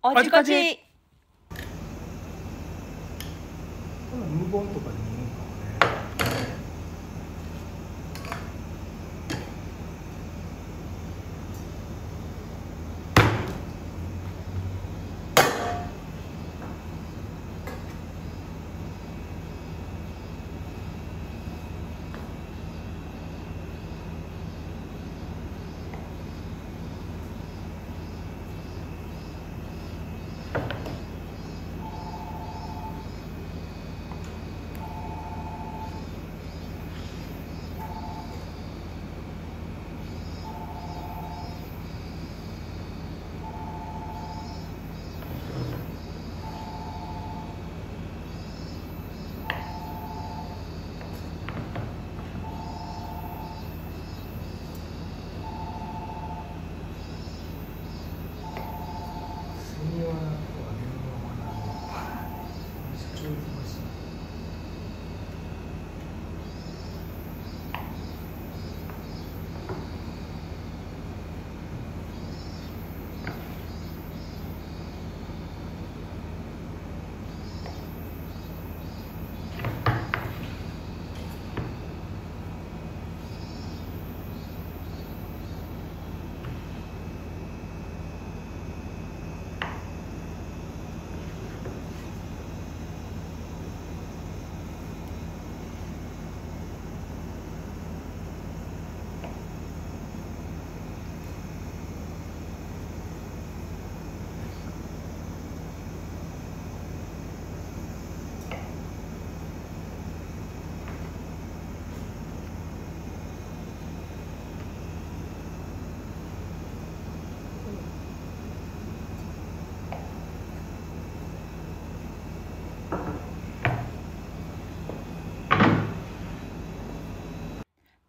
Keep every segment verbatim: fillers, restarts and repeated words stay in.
おじこじ。無言とかに見えるかもね。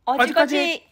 おじこじ。